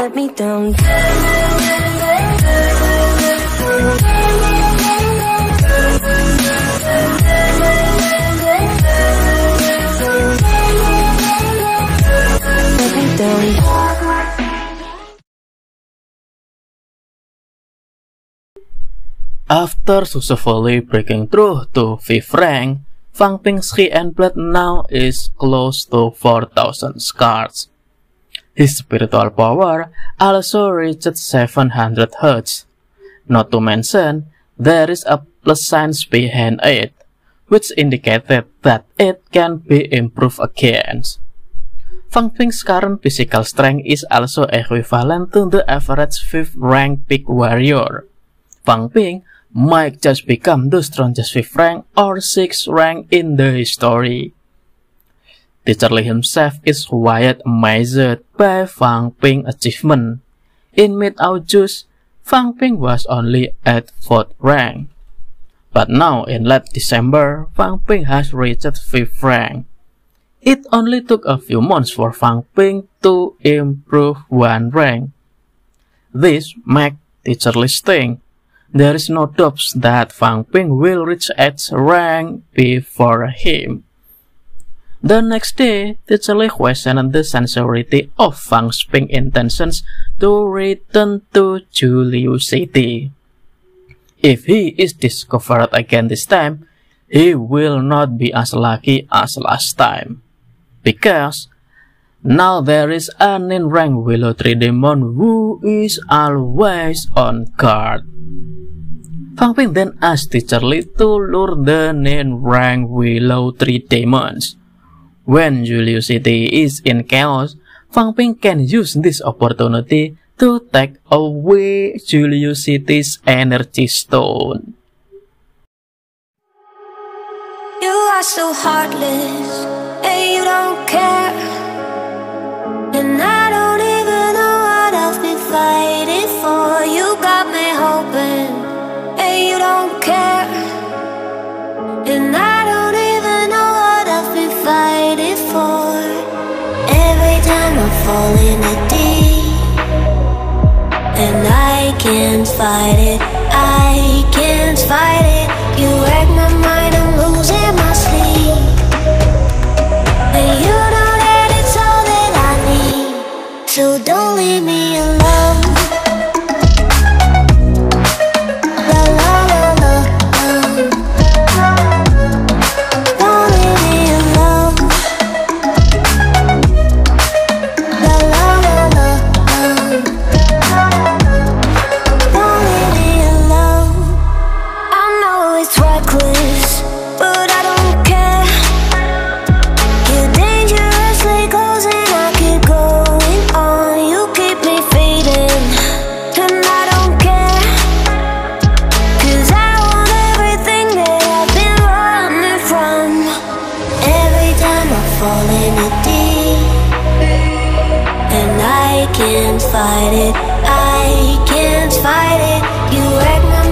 Let me down. After successfully breaking through to 5th rank, Fang Ping's key and blood now is close to 4,000 cards. His spiritual power also reached 700 Hz. Not to mention, there is a plus sign behind it, which indicated that it can be improved again. Fang Ping's current physical strength is also equivalent to the average 5th rank peak warrior. Fang Ping might just become the strongest 5th rank or 6th rank in the history. Teacher Li himself is quite amazed by Fang Ping's achievement. In mid-August, Fang Ping was only at 4th rank. But now in late December, Fang Ping has reached 5th rank. It only took a few months for Fang Ping to improve 1 rank. This makes Teacher Li think there is no doubt that Fang Ping will reach 8th rank before him. The next day, Teacher Li questioned the sincerity of Fang Ping's intentions to return to Julius City. If he is discovered again this time, he will not be as lucky as last time, because now there is an in-rank Willow Tree Demon who is always on guard. Fang Ping then asked Teacher Li to lure the in-rank Willow Tree Demons. When Julius City is in chaos, Fang Ping can use this opportunity to take away Julius City's energy stone. You are so heartless, and you don't care, and I don't even know what I've been fighting for. You got me hoping, and you don't care, and I don't even know what I've been fighting for. Every time I fall in a deep, and I can't fight it, I can't fight it. You wreck my mind, I'm losing my sleep, and you know that it's all that I need, so don't leave me alone. I can't fight it, you wreck my